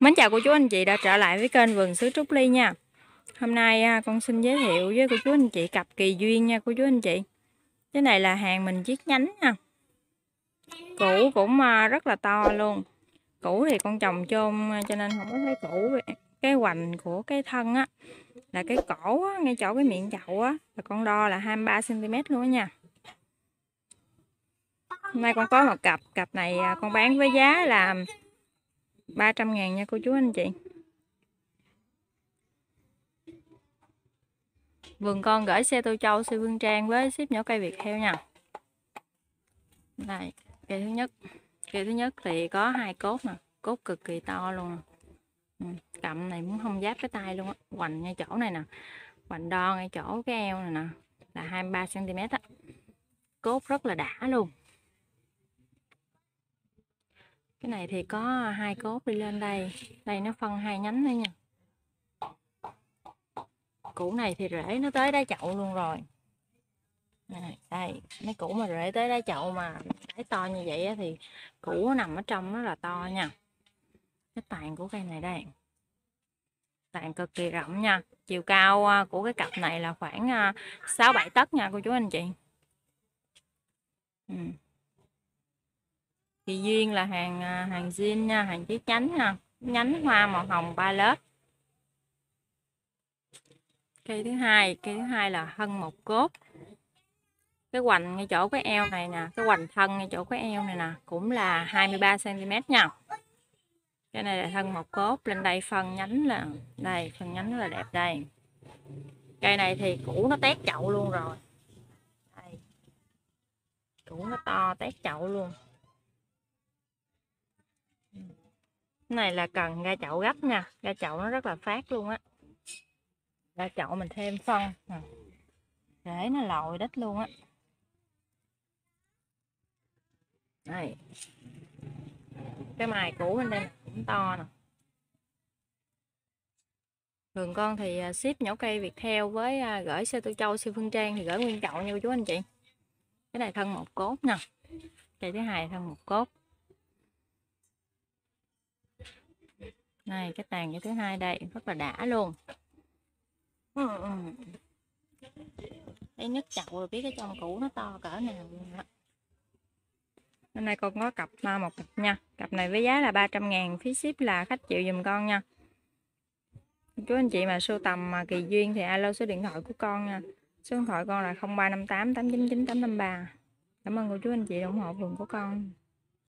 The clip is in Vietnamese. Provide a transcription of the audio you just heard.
Mến chào cô chú anh chị đã trở lại với kênh Vườn Sứ Trúc Ly nha. Hôm nay con xin giới thiệu với cô chú anh chị cặp kỳ duyên nha cô chú anh chị. Cái này là hàng mình chiết nhánh nha. Củ cũng rất là to luôn. Củ thì con trồng chôm cho nên không có thấy củ. Cái hoành của cái thân á, là cái cổ á, ngay chỗ cái miệng chậu á, là con đo là 23cm luôn á nha. Hôm nay con có một cặp. Cặp này con bán với giá là 300.000 nha cô chú anh chị. Vườn con gửi xe Tô Châu, xe Phương Trang với ship nhỏ cây Viettel nha. Đây, cây thứ nhất. Cây thứ nhất thì có 2 cốt nè, cốt cực kỳ to luôn. Cặm này muốn không giáp cái tay luôn á, hoành ngay chỗ này nè. Hoành đo ngay chỗ cái eo này nè, là 23cm á. Cốt rất là đã luôn. Cái này thì có 2 cốt đi lên đây. Đây nó phân 2 nhánh nữa nha. Củ này thì rễ nó tới đá chậu luôn rồi. Đây, mấy củ mà rễ tới đá chậu mà cái to như vậy á, thì củ nó nằm ở trong nó là to nha. Cái tàn của cây này đây. Tàn cực kỳ rộng nha. Chiều cao của cái cặp này là khoảng 6-7 tấc nha cô chú anh chị. Kỳ duyên là hàng zin nha, hàng chiếc nhánh nha. Nhánh hoa màu hồng 3 lớp. Cây thứ hai là thân một cốt. Cái hoành ngay chỗ cái eo này nè, cái hoành thân ngay chỗ cái eo này nè, cũng là 23cm nha. Cái này là thân một cốt, lên đây phần nhánh là đây, phần nhánh rất là đẹp đây. Cây này thì củ nó tét chậu luôn rồi. Đây. Củ nó to tét chậu luôn. Cái này là cần ra chậu gấp nha, ra chậu nó rất là phát luôn á. Ra chậu mình thêm phân, rễ nó lồi đất luôn á. Đây. Cái mài cũ bên đây cũng to nè. Vườn con thì ship nhổ cây Viettel với gửi xe Tô Châu, xe Phương Trang thì gửi nguyên chậu nha chú anh chị. Cái này thân một cốt nè. Cây thứ hai thân một cốt. Này cái tàn cái thứ hai đây rất là đã luôn. Thấy nhấc chậu rồi biết cái trong củ nó to cỡ nào luôn đó. Hôm nay con có cặp một cặp nha. Cặp này với giá là 300.000, phí ship là khách chịu giùm con nha. Chú anh chị mà sưu tầm mà kỳ duyên thì alo số điện thoại của con nha. Số điện thoại con là 0358 899 853. Cảm ơn cô chú anh chị ủng hộ vườn của con.